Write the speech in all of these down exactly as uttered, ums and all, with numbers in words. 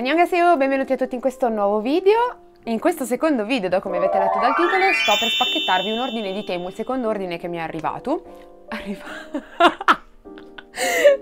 Annyeonghaseyo, benvenuti a tutti in questo nuovo video. In questo secondo video, da come avete letto dal titolo, sto per spacchettarvi un ordine di Temu, il secondo ordine che mi è arrivato. Arriva...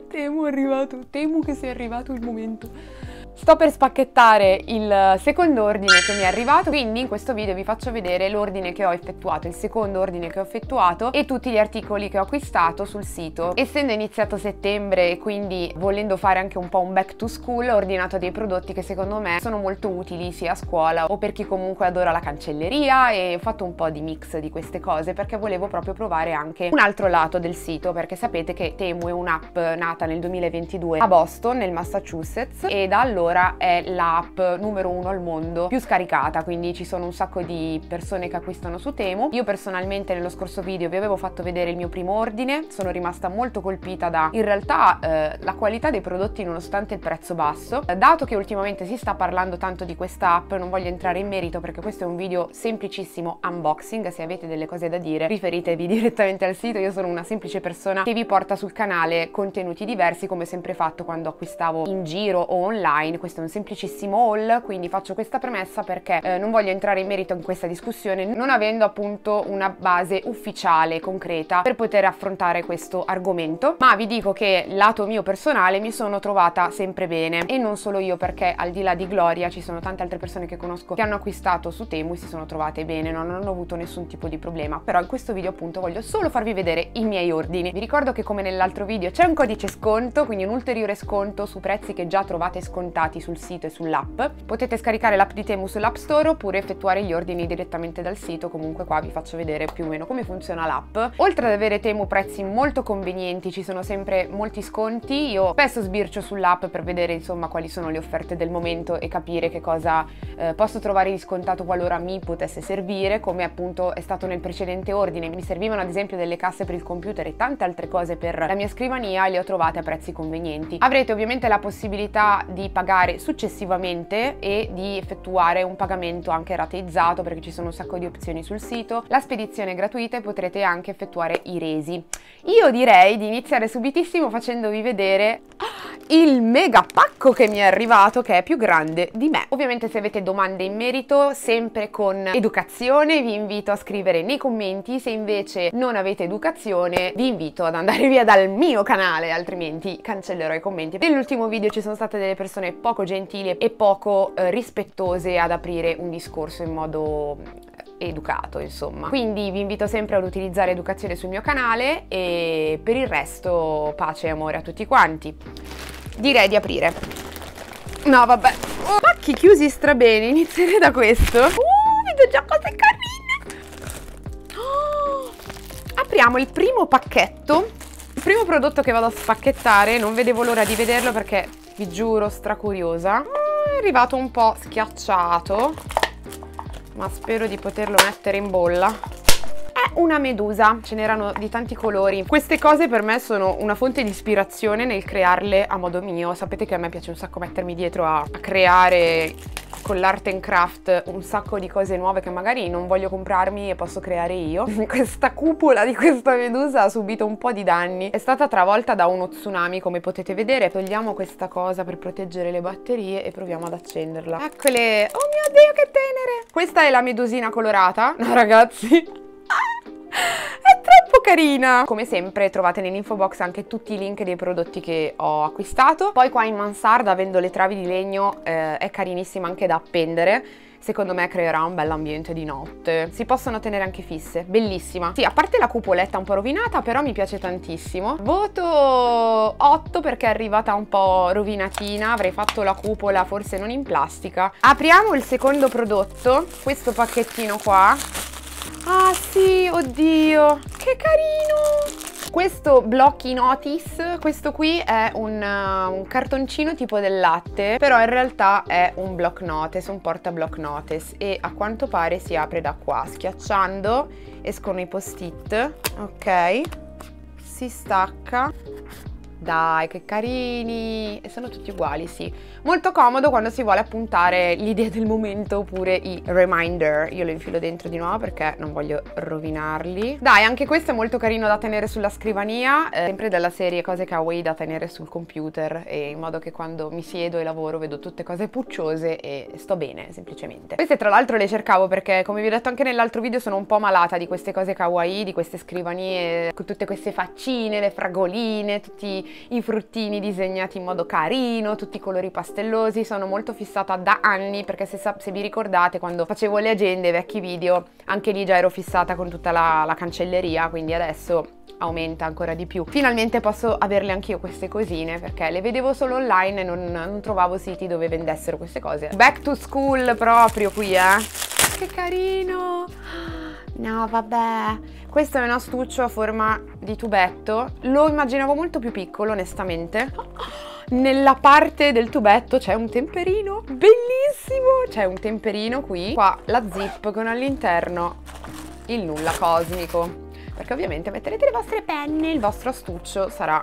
Temu è arrivato, Temu che sia arrivato il momento. Sto per spacchettare il secondo ordine che mi è arrivato, quindi in questo video vi faccio vedere l'ordine che ho effettuato, il secondo ordine che ho effettuato e tutti gli articoli che ho acquistato sul sito. Essendo iniziato settembre e quindi volendo fare anche un po' un back to school, ho ordinato dei prodotti che secondo me sono molto utili sia a scuola o per chi comunque adora la cancelleria, e ho fatto un po' di mix di queste cose perché volevo proprio provare anche un altro lato del sito, perché sapete che Temu è un'app nata nel duemilaventidue a Boston, nel Massachusetts, e da allora è l'app numero uno al mondo più scaricata, quindi ci sono un sacco di persone che acquistano su Temu. Io personalmente nello scorso video vi avevo fatto vedere il mio primo ordine, sono rimasta molto colpita da in realtà eh, la qualità dei prodotti nonostante il prezzo basso. Dato che ultimamente si sta parlando tanto di questa app, non voglio entrare in merito perché questo è un video semplicissimo unboxing. Se avete delle cose da dire riferitevi direttamente al sito, io sono una semplice persona che vi porta sul canale contenuti diversi come sempre fatto quando acquistavo in giro o online. Questo è un semplicissimo haul, quindi faccio questa premessa perché eh, non voglio entrare in merito in questa discussione non avendo appunto una base ufficiale concreta per poter affrontare questo argomento, ma vi dico che lato mio personale mi sono trovata sempre bene, e non solo io, perché al di là di Gloria ci sono tante altre persone che conosco che hanno acquistato su Temu e si sono trovate bene, non hanno avuto nessun tipo di problema. Però in questo video appunto voglio solo farvi vedere i miei ordini. Vi ricordo che come nell'altro video c'è un codice sconto, quindi un ulteriore sconto su prezzi che già trovate scontati sul sito e sull'app. Potete scaricare l'app di Temu sull'app store oppure effettuare gli ordini direttamente dal sito. Comunque qua vi faccio vedere più o meno come funziona l'app. Oltre ad avere Temu prezzi molto convenienti, ci sono sempre molti sconti. Io spesso sbircio sull'app per vedere insomma quali sono le offerte del momento e capire che cosa eh, posso trovare di scontato qualora mi potesse servire, come appunto è stato nel precedente ordine. Mi servivano ad esempio delle casse per il computer e tante altre cose per la mia scrivania e le ho trovate a prezzi convenienti. Avrete ovviamente la possibilità di pagare successivamente e di effettuare un pagamento anche rateizzato, perché ci sono un sacco di opzioni sul sito. La spedizione è gratuita e potrete anche effettuare i resi. Io direi di iniziare subitissimo facendovi vedere il mega pacco che mi è arrivato, che è più grande di me. Ovviamente se avete domande in merito, sempre con educazione, vi invito a scrivere nei commenti. Se invece non avete educazione vi invito ad andare via dal mio canale, altrimenti cancellerò i commenti. Nell'ultimo video ci sono state delle persone poco gentili e poco eh, rispettose ad aprire un discorso in modo educato, insomma, quindi vi invito sempre ad utilizzare educazione sul mio canale. E per il resto pace e amore a tutti quanti. Direi di aprire. No vabbè, oh, pacchi chiusi strabene, inizierei da questo. Uh, vedo già cose carine. Oh, apriamo il primo pacchetto, il primo prodotto che vado a spacchettare. Non vedevo l'ora di vederlo perché vi giuro stracuriosa. È arrivato un po' schiacciato, ma spero di poterlo mettere in bolla. Una medusa, ce n'erano di tanti colori. Queste cose per me sono una fonte di ispirazione nel crearle a modo mio. Sapete che a me piace un sacco mettermi dietro a, a creare con l'art and craft un sacco di cose nuove che magari non voglio comprarmi e posso creare io. Questa cupola di questa medusa ha subito un po' di danni, è stata travolta da uno tsunami come potete vedere. Togliamo questa cosa per proteggere le batterie e proviamo ad accenderla. Eccole. Oh mio Dio, che tenere! Questa è la medusina colorata. No ragazzi, è troppo carina. Come sempre trovate nell'info box anche tutti i link dei prodotti che ho acquistato. Poi qua in mansarda, avendo le travi di legno, eh, è carinissima anche da appendere. Secondo me creerà un bell'ambiente di notte. Si possono tenere anche fisse, bellissima. Sì, a parte la cupoletta un po' rovinata, però mi piace tantissimo. Voto otto perché è arrivata un po' rovinatina. Avrei fatto la cupola forse non in plastica. Apriamo il secondo prodotto, questo pacchettino qua. Ah sì, oddio, che carino! Questo blocchi notice, questo qui è un, uh, un cartoncino tipo del latte, però in realtà è un block notice, un porta block notice, e a quanto pare si apre da qua. Schiacciando escono i post-it, ok, si stacca Dai, che carini! E sono tutti uguali, sì. Molto comodo quando si vuole appuntare l'idea del momento oppure i reminder. Io lo infilo dentro di nuovo perché non voglio rovinarli. Dai, anche questo è molto carino da tenere sulla scrivania, eh, sempre della serie cose kawaii da tenere sul computer, e in modo che quando mi siedo e lavoro vedo tutte cose pucciose e sto bene, semplicemente. Queste tra l'altro le cercavo perché, come vi ho detto anche nell'altro video, sono un po' malata di queste cose kawaii, di queste scrivanie con tutte queste faccine, le fragoline, tutti i fruttini disegnati in modo carino, tutti i colori pastellosi. Sono molto fissata da anni perché se, se vi ricordate, quando facevo le agende, i vecchi video, anche lì già ero fissata con tutta la, la cancelleria, quindi adesso aumenta ancora di più. Finalmente posso averle anch'io queste cosine, perché le vedevo solo online e non, non trovavo siti dove vendessero queste cose. Back to school proprio qui, eh! Che carino! No, vabbè, questo è un astuccio a forma di tubetto. Lo immaginavo molto più piccolo, onestamente. Nella parte del tubetto c'è un temperino, bellissimo! C'è un temperino qui, qua la zip con all'interno il nulla cosmico. Perché ovviamente metterete le vostre penne, il vostro astuccio sarà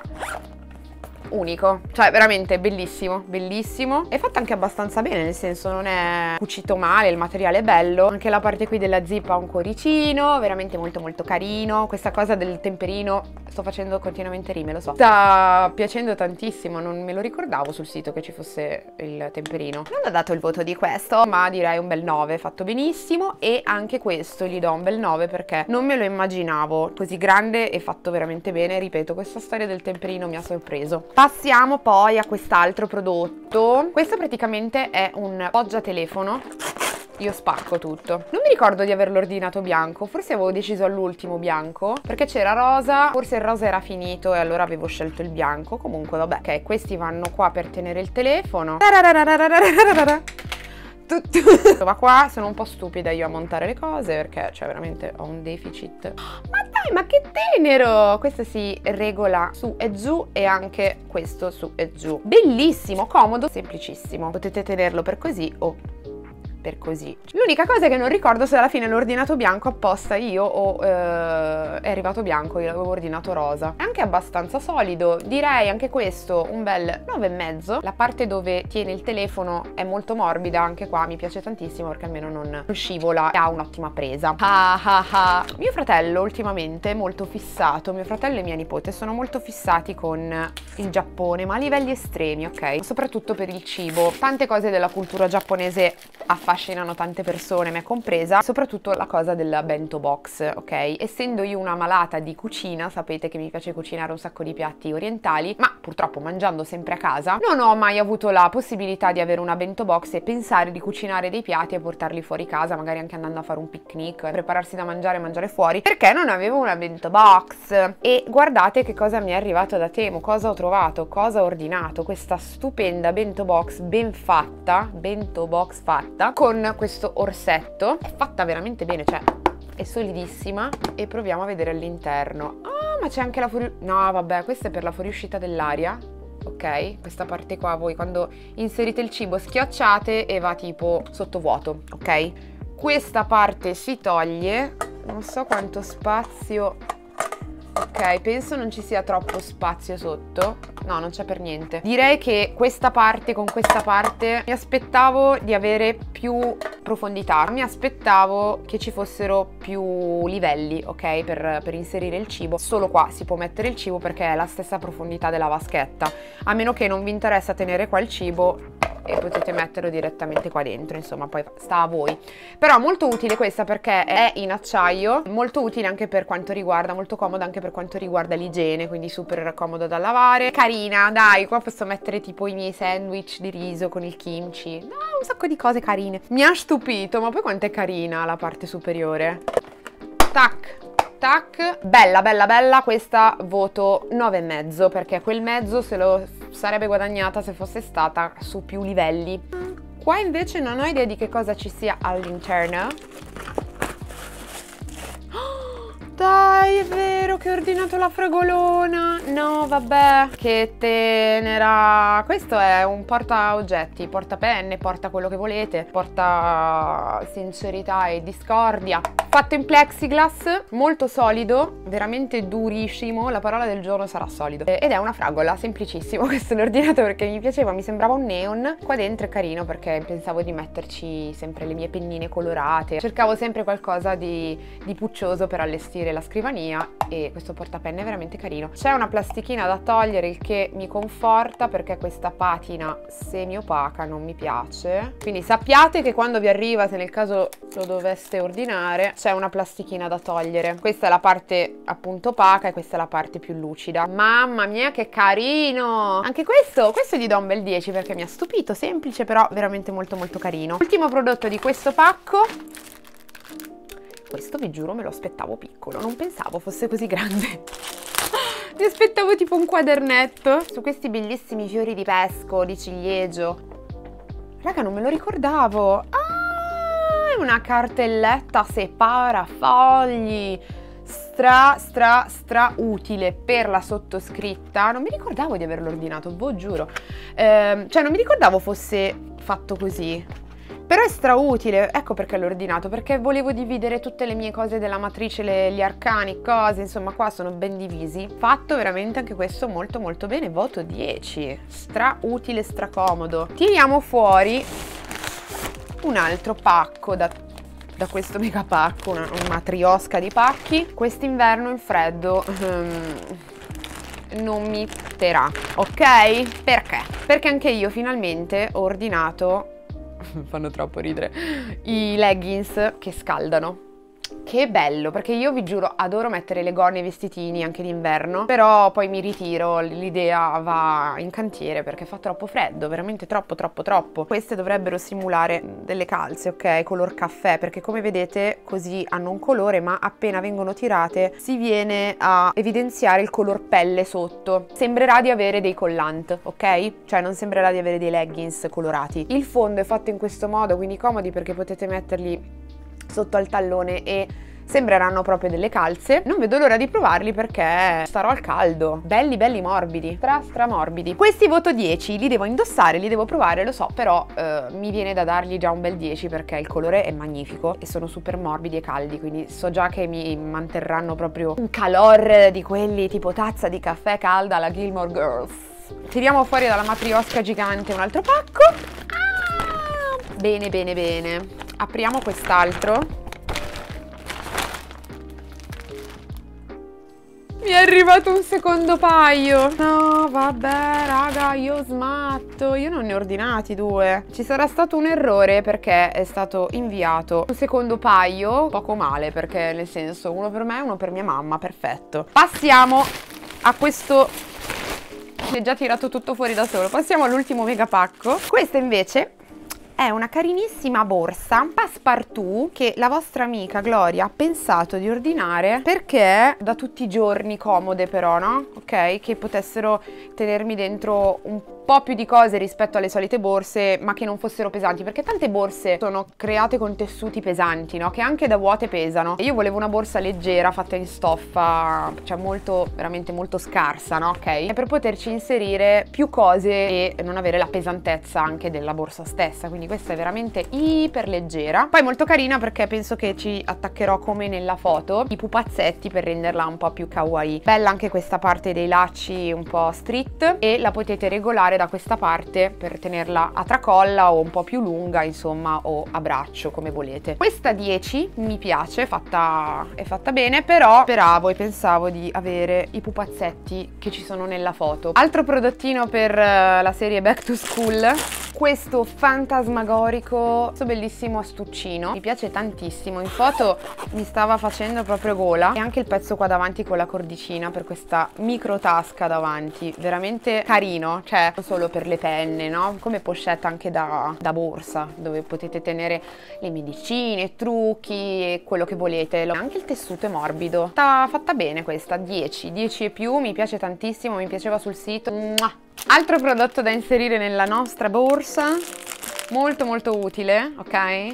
unico. Cioè veramente bellissimo, bellissimo. È fatta anche abbastanza bene, nel senso non è cucito male, il materiale è bello. Anche la parte qui della zip ha un cuoricino, veramente molto molto carino. Questa cosa del temperino, sto facendo continuamente rime, lo so, sta piacendo tantissimo, non me lo ricordavo sul sito che ci fosse il temperino. Non ho dato il voto di questo, ma direi un bel nove, fatto benissimo. E anche questo gli do un bel nove perché non me lo immaginavo così grande e fatto veramente bene. Ripeto, questa storia del temperino mi ha sorpreso. Passiamo poi a quest'altro prodotto. Questo praticamente è un poggiatelefono. Io spacco tutto. Non mi ricordo di averlo ordinato bianco, forse avevo deciso all'ultimo bianco perché c'era rosa, forse il rosa era finito e allora avevo scelto il bianco. Comunque vabbè, ok, questi vanno qua per tenere il telefono. Tutto va qua. Sono un po' stupida io a montare le cose perché cioè veramente ho un deficit. Ma dai, ma che tenero! Questo si regola su e giù e anche questo su e giù. Bellissimo, comodo, semplicissimo. Potete tenerlo per così o per così. L'unica cosa è che non ricordo se alla fine l'ho ordinato bianco apposta io o eh, è arrivato bianco, io l'avevo ordinato rosa. È anche abbastanza solido, direi anche questo un bel nove e mezzo. La parte dove tiene il telefono è molto morbida, anche qua mi piace tantissimo perché almeno non, non scivola e ha un'ottima presa. Ah, ah, ah. Mio fratello ultimamente è molto fissato, mio fratello e mia nipote sono molto fissati con il Giappone, ma a livelli estremi, ok? Soprattutto per il cibo. Tante cose della cultura giapponese affascinano affascinano tante persone, me compresa, soprattutto la cosa della bento box, ok? Essendo io una malata di cucina, sapete che mi piace cucinare un sacco di piatti orientali, ma purtroppo mangiando sempre a casa, non ho mai avuto la possibilità di avere una bento box e pensare di cucinare dei piatti e portarli fuori casa, magari anche andando a fare un picnic, prepararsi da mangiare e mangiare fuori, perché non avevo una bento box. E guardate che cosa mi è arrivato da Temu, cosa ho trovato, cosa ho ordinato, questa stupenda bento box ben fatta, bento box fatta, con questo orsetto. È fatta veramente bene, cioè è solidissima. E proviamo a vedere all'interno. Ah, ma c'è anche la fuori... No, vabbè, questa è per la fuoriuscita dell'aria, ok? Questa parte qua, voi quando inserite il cibo schiacciate e va tipo sottovuoto, ok? Questa parte si toglie. Non so quanto spazio... Ok, penso non ci sia troppo spazio sotto. No, non c'è per niente. Direi che questa parte con questa parte mi aspettavo di avere più profondità. Mi aspettavo che ci fossero più livelli, ok, per, per inserire il cibo. Solo qua si può mettere il cibo perché è la stessa profondità della vaschetta. A meno che non vi interessa tenere qua il cibo e potete metterlo direttamente qua dentro, insomma poi sta a voi. Però molto utile questa perché è in acciaio, molto utile anche per quanto riguarda, molto comoda anche per quanto riguarda l'igiene, quindi super comodo da lavare. Carina, dai, qua posso mettere tipo i miei sandwich di riso con il kimchi, no, un sacco di cose carine. Mi ha stupito, ma poi quanto è carina la parte superiore. Tac! Tac. Bella, bella, bella, questa voto nove e mezzo perché quel mezzo se lo sarebbe guadagnata se fosse stata su più livelli. Qua invece non ho idea di che cosa ci sia all'interno. Dai, è vero che ho ordinato la fragolona. No, vabbè, che tenera. Questo è un porta oggetti, porta penne, porta quello che volete, porta sincerità e discordia. Fatto in plexiglass, molto solido, veramente durissimo. La parola del giorno sarà solido. Ed è una fragola, semplicissimo. Questo l'ho ordinato perché mi piaceva, mi sembrava un neon. Qua dentro è carino perché pensavo di metterci sempre le mie pennine colorate. Cercavo sempre qualcosa di, di puccioso per allestire la scrivania, e questo portapenne è veramente carino. C'è una plastichina da togliere, il che mi conforta perché questa patina semi-opaca non mi piace. Quindi sappiate che quando vi arriva, se nel caso lo doveste ordinare, c'è una plastichina da togliere. Questa è la parte appunto opaca e questa è la parte più lucida. Mamma mia che carino! Anche questo, questo gli do un bel dieci perché mi ha stupito. Semplice però veramente molto molto carino. Ultimo prodotto di questo pacco. Questo vi giuro me lo aspettavo piccolo, non pensavo fosse così grande. Mi aspettavo tipo un quadernetto. Su questi bellissimi fiori di pesco, di ciliegio. Raga, non me lo ricordavo. Ah! Una cartelletta separa fogli, stra stra stra utile per la sottoscritta. Non mi ricordavo di averlo ordinato, boh, giuro, ehm, cioè non mi ricordavo fosse fatto così, però è strautile. Ecco perché l'ho ordinato, perché volevo dividere tutte le mie cose della matrice, le, gli arcani, cose, insomma qua sono ben divisi. Fatto veramente anche questo molto molto bene, voto dieci, strautile, stracomodo. Tiriamo fuori un altro pacco da, da questo mega pacco, una, una triosca di pacchi. Quest'inverno il freddo um, non mi terrà, ok? Perché? Perché anche io finalmente ho ordinato, fanno troppo ridere, i leggings che scaldano. Che bello, perché io vi giuro adoro mettere le gonne e i vestitini anche d'inverno, però poi mi ritiro, l'idea va in cantiere perché fa troppo freddo, veramente troppo troppo troppo. Queste dovrebbero simulare delle calze, ok, color caffè, perché come vedete così hanno un colore, ma appena vengono tirate si viene a evidenziare il color pelle sotto. Sembrerà di avere dei collant, ok? Cioè non sembrerà di avere dei leggings colorati. Il fondo è fatto in questo modo, quindi comodi perché potete metterli sotto al tallone e sembreranno proprio delle calze. Non vedo l'ora di provarli perché starò al caldo. Belli belli morbidi, stra stra morbidi. Questi voto dieci, li devo indossare, li devo provare, lo so, però eh, mi viene da dargli già un bel dieci perché il colore è magnifico e sono super morbidi e caldi, quindi so già che mi manterranno proprio un calor di quelli tipo tazza di caffè calda alla Gilmore Girls. Tiriamo fuori dalla matriosca gigante un altro pacco. Ah, bene bene bene. Apriamo quest'altro. Mi è arrivato un secondo paio. No, vabbè, raga, io smatto. Io non ne ho ordinati due. Ci sarà stato un errore perché è stato inviato un secondo paio. Poco male, perché nel senso uno per me e uno per mia mamma, perfetto. Passiamo a questo... Ho già tirato tutto fuori da solo. Passiamo all'ultimo mega pacco. Questa invece... è una carinissima borsa passepartout che la vostra amica Gloria ha pensato di ordinare perché da tutti i giorni, comode però, no? Ok? Che potessero tenermi dentro un po' più di cose rispetto alle solite borse, ma che non fossero pesanti, perché tante borse sono create con tessuti pesanti, no? Che anche da vuote pesano. E io volevo una borsa leggera fatta in stoffa, cioè molto, veramente molto scarsa, no? Ok? E per poterci inserire più cose e non avere la pesantezza anche della borsa stessa, quindi questa è veramente iper leggera. Poi molto carina perché penso che ci attaccherò come nella foto i pupazzetti per renderla un po' più kawaii. Bella anche questa parte dei lacci un po' street, e la potete regolare da questa parte per tenerla a tracolla o un po' più lunga, insomma, o a braccio, come volete. Questa dieci mi piace, fatta, è fatta bene, però speravo e pensavo di avere i pupazzetti che ci sono nella foto. Altro prodottino per la serie Back to School, questo fantasmagorico, questo bellissimo astuccino, mi piace tantissimo. In foto mi stava facendo proprio gola, e anche il pezzo qua davanti con la cordicina per questa micro tasca davanti, veramente carino, cioè non solo per le penne, no? Come pochette anche da, da borsa, dove potete tenere le medicine, trucchi e quello che volete. Anche il tessuto è morbido, sta fatta bene questa, dieci, dieci e più, mi piace tantissimo, mi piaceva sul sito. Mua! Altro prodotto da inserire nella nostra borsa, molto molto utile, ok?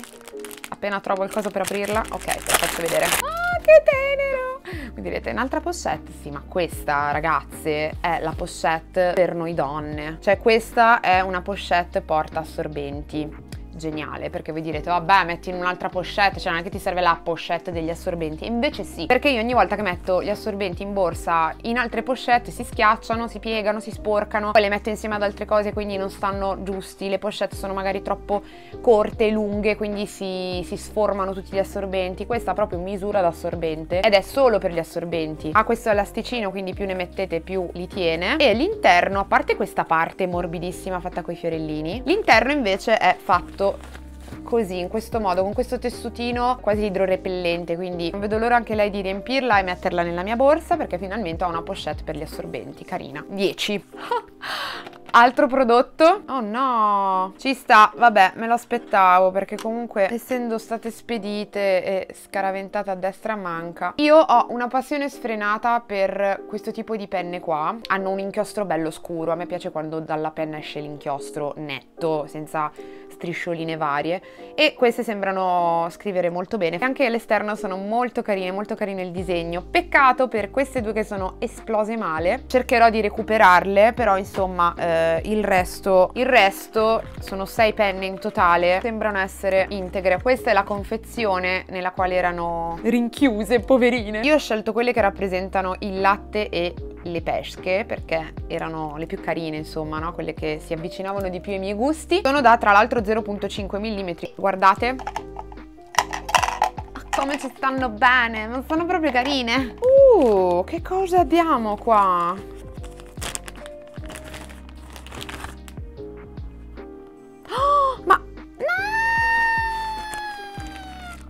Appena trovo il coso per aprirla, ok, ve la faccio vedere. Ah, che tenero! Mi direte un'altra pochette? Sì, ma questa, ragazze, è la pochette per noi donne. Cioè questa è una pochette porta assorbenti. Geniale, perché voi direte vabbè metti in un'altra pochette, cioè non è che ti serve la pochette degli assorbenti. Invece sì, perché io ogni volta che metto gli assorbenti in borsa in altre pochette si schiacciano, si piegano, si sporcano, poi le metto insieme ad altre cose, quindi non stanno giusti, le pochette sono magari troppo corte e lunghe, quindi si, si sformano tutti gli assorbenti. Questa ha proprio misura d'assorbente ed è solo per gli assorbenti. Ha questo elasticino, quindi più ne mettete più li tiene, e l'interno, a parte questa parte morbidissima fatta coi fiorellini, l'interno invece è fatto così, in questo modo, con questo tessutino quasi idrorepellente, quindi non vedo l'ora anche lei di riempirla e metterla nella mia borsa, perché finalmente ho una pochette per gli assorbenti, carina. dieci. Altro prodotto. Oh no, ci sta, vabbè, me lo aspettavo, perché comunque essendo state spedite e scaraventate a destra manca, io ho una passione sfrenata per questo tipo di penne qua. Hanno un inchiostro bello scuro, a me piace quando dalla penna esce l'inchiostro netto, senza striscioline varie, e queste sembrano scrivere molto bene, e anche all'esterno sono molto carine, molto carine il disegno. Peccato per queste due che sono esplose male, cercherò di recuperarle, però insomma... Eh, Il resto, il resto sono sei penne in totale, sembrano essere integre. Questa è la confezione nella quale erano rinchiuse, poverine. Io ho scelto quelle che rappresentano il latte e le pesche, perché erano le più carine, insomma, no? Quelle che si avvicinavano di più ai miei gusti. Sono da, tra l'altro, zero virgola cinque millimetri. Guardate come ci stanno bene, non sono proprio carine. Uh, che cosa abbiamo qua?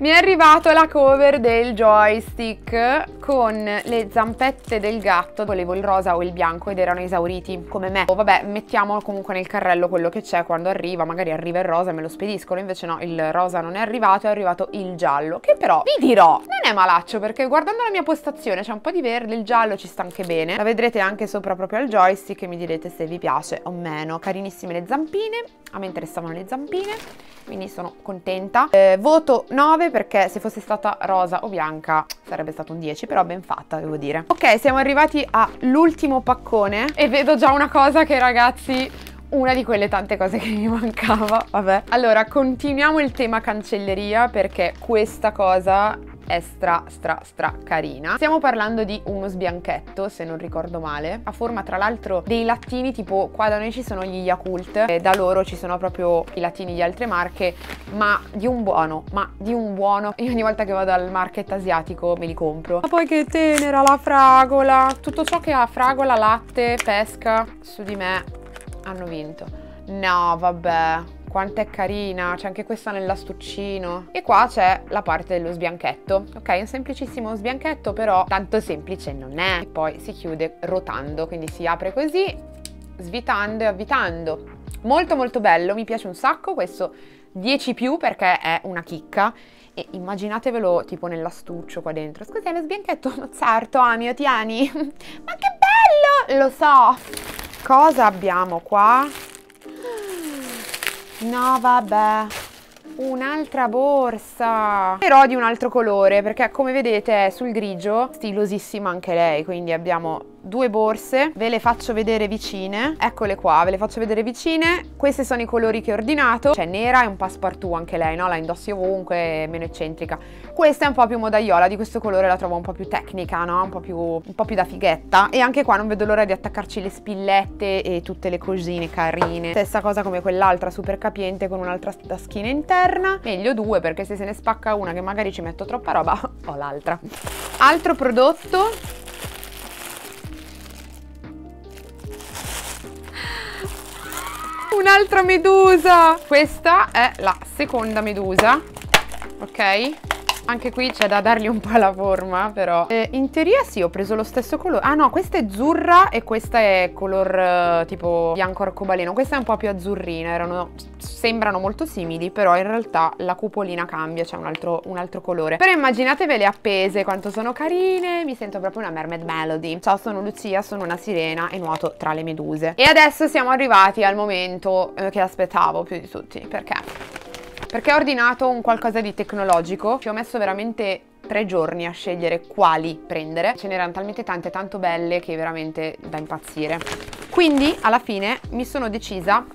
Mi è arrivato la cover del joystick con le zampette del gatto. Volevo il rosa o il bianco ed erano esauriti come me. Oh, vabbè, mettiamo comunque nel carrello quello che c'è quando arriva. Magari arriva il rosa e me lo spediscono. Invece no, il rosa non è arrivato, è arrivato il giallo, che però vi dirò non è malaccio, perché guardando la mia postazione c'è un po' di verde, il giallo ci sta anche bene. La vedrete anche sopra proprio al joystick e mi direte se vi piace o meno. Carinissime le zampine, a me interessavano le zampine, quindi sono contenta. eh, Voto nove, perché se fosse stata rosa o bianca sarebbe stato un dieci, però ben fatta, devo dire. Ok, siamo arrivati all'ultimo paccone e vedo già una cosa che, ragazzi, una di quelle tante cose che mi mancava. Vabbè, allora continuiamo il tema cancelleria, perché questa cosa è stra stra stra carina. Stiamo parlando di uno sbianchetto, se non ricordo male, a forma tra l'altro dei lattini, tipo qua da noi ci sono gli Yakult e da loro ci sono proprio i lattini di altre marche, ma di un buono, ma di un buono. Io ogni volta che vado al market asiatico me li compro. Ma poi che tenera la fragola, tutto ciò che ha fragola, latte, pesca, su di me hanno vinto. No, vabbè, quanto è carina, c'è anche questa nell'astuccino. E qua c'è la parte dello sbianchetto. Ok, un semplicissimo sbianchetto, però tanto semplice non è. E poi si chiude rotando, quindi si apre così, svitando e avvitando. Molto molto bello, mi piace un sacco questo dieci più, perché è una chicca. E immaginatevelo tipo nell'astuccio qua dentro. Scusi, è lo sbianchetto? No, certo, amio, tieni. Ma che bello! Lo so! Cosa abbiamo qua? No, vabbè, un'altra borsa, però di un altro colore, perché come vedete è sul grigio, stilosissima anche lei. Quindi abbiamo due borse, ve le faccio vedere vicine, eccole qua, ve le faccio vedere vicine. Questi sono i colori che ho ordinato, c'è nera e un passepartout anche lei, no? La indossi ovunque, meno eccentrica. Questa è un po' più modaiola, di questo colore la trovo un po' più tecnica, no? Un po' più, un po' più da fighetta. E anche qua non vedo l'ora di attaccarci le spillette e tutte le cosine carine. Stessa cosa come quell'altra, super capiente, con un'altra taschina interna. Meglio due, perché se se ne spacca una che magari ci metto troppa roba, ho l'altra. Altro prodotto... Un'altra medusa! Questa è la seconda medusa, ok? Anche qui c'è da dargli un po' la forma, però. Eh, in teoria sì, ho preso lo stesso colore. Ah no, questa è azzurra e questa è color eh, tipo bianco arcobaleno. Questa è un po' più azzurrina, erano... sembrano molto simili, però in realtà la cupolina cambia, c'è un altro, un altro colore. Però immaginatevele appese, quanto sono carine, mi sento proprio una Mermaid Melody. Ciao, sono Lucia, sono una sirena e nuoto tra le meduse. E adesso siamo arrivati al momento eh, che aspettavo più di tutti, perché? Perché ho ordinato un qualcosa di tecnologico, ci ho messo veramente... tre giorni a scegliere quali prendere. Ce n'erano talmente tante, tanto belle, che veramente da impazzire. Quindi alla fine mi sono decisa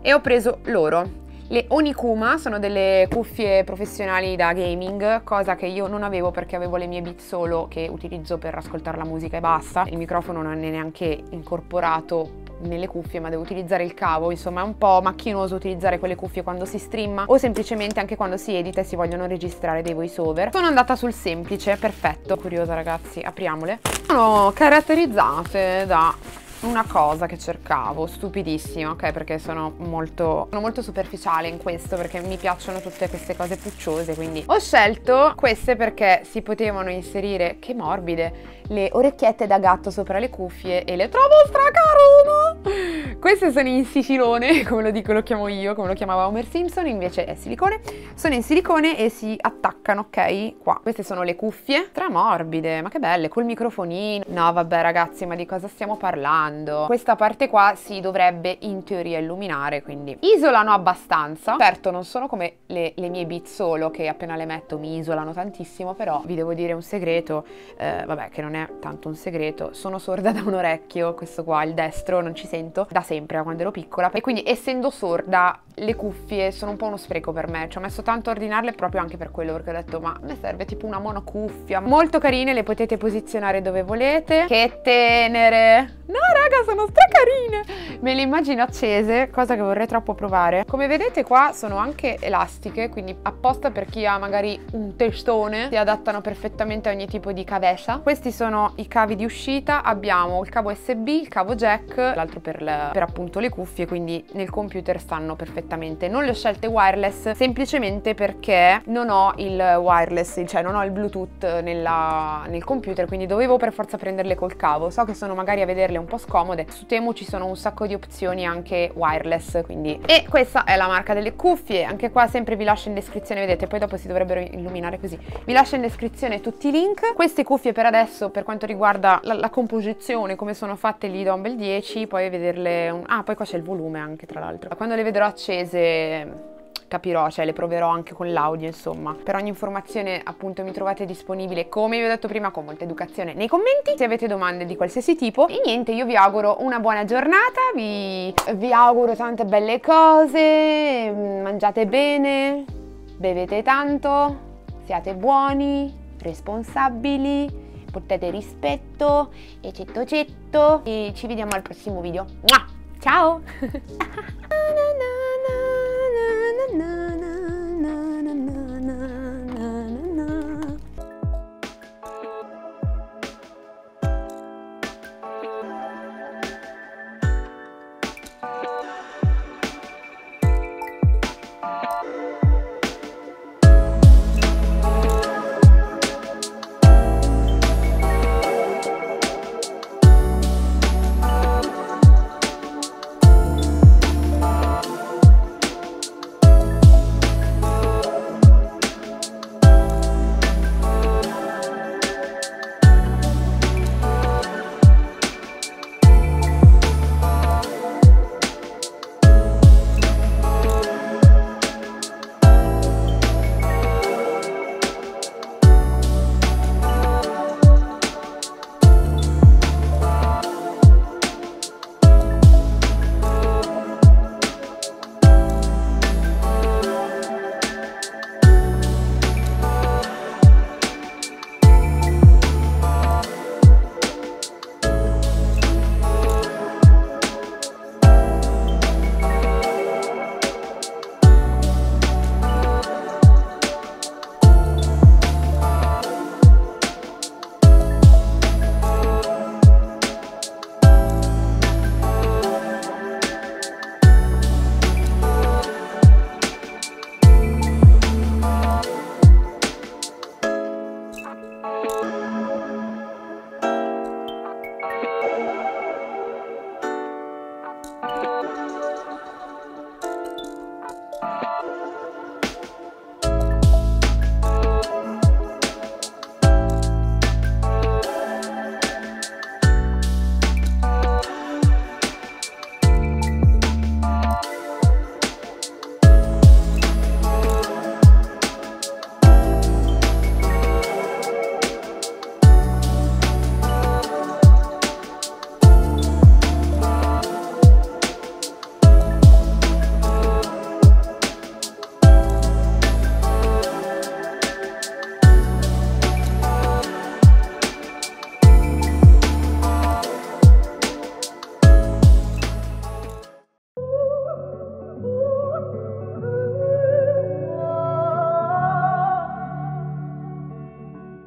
e ho preso loro. Le Onikuma sono delle cuffie professionali da gaming, cosa che io non avevo perché avevo le mie Beats Solo che utilizzo per ascoltare la musica e basta. Il microfono non è neanche incorporato nelle cuffie, ma devo utilizzare il cavo, insomma è un po' macchinoso utilizzare quelle cuffie quando si streama o semplicemente anche quando si edita e si vogliono registrare dei voice over. Sono andata sul semplice, perfetto. Curiosa ragazzi, apriamole. Sono caratterizzate da una cosa che cercavo, stupidissima, ok, perché sono molto, sono molto superficiale in questo perché mi piacciono tutte queste cose pucciose, quindi ho scelto queste perché si potevano inserire, che morbide, le orecchiette da gatto sopra le cuffie e le trovo stracarone! Queste sono in silicone, come lo dico, lo chiamo io, come lo chiamava Homer Simpson, invece è silicone, sono in silicone e si attaccano, ok, qua. Queste sono le cuffie, stramorbide, ma che belle, col microfonino. No vabbè ragazzi, ma di cosa stiamo parlando? Questa parte qua si dovrebbe in teoria illuminare, quindi isolano abbastanza. Certo non sono come le, le mie Beats Solo che appena le metto mi isolano tantissimo, però vi devo dire un segreto, eh, vabbè che non è tanto un segreto, sono sorda da un orecchio, questo qua, il destro, non ci sento da sempre, da quando ero piccola, e quindi essendo sorda le cuffie sono un po' uno spreco per me, ci ho messo tanto a ordinarle proprio anche per quello, perché ho detto ma mi serve tipo una monocuffia. Molto carine, le potete posizionare dove volete. Che tenere! No raga, sono stracarine! Me le immagino accese, cosa che vorrei troppo provare. Come vedete qua sono anche elastiche, quindi apposta per chi ha magari un testone, si adattano perfettamente a ogni tipo di cavessa. Questi sono i cavi di uscita, abbiamo il cavo U S B, il cavo jack, l'altro per, la, per appunto le cuffie, quindi nel computer stanno perfettamente. Non le ho scelte wireless semplicemente perché non ho il wireless, cioè non ho il Bluetooth nella, nel computer, quindi dovevo per forza prenderle col cavo. So che sono magari a vederle un po' scomode, su Temu ci sono un sacco di opzioni anche wireless, quindi. E questa è la marca delle cuffie, anche qua sempre vi lascio in descrizione, vedete, poi dopo si dovrebbero illuminare così. Vi lascio in descrizione tutti i link. Queste cuffie per adesso, per quanto riguarda la, la composizione, come sono fatte, gli do un bel dieci, poi vederle un... ah, poi qua c'è il volume anche tra l'altro. Quando le vedrò accese capirò, cioè le proverò anche con l'audio, insomma. Per ogni informazione appunto mi trovate disponibile, come vi ho detto prima, con molta educazione nei commenti, se avete domande di qualsiasi tipo. E niente, io vi auguro una buona giornata, vi, vi auguro tante belle cose, mangiate bene, bevete tanto, siate buoni, responsabili, portate rispetto, eccetto eccetto, e ci vediamo al prossimo video. Ciao!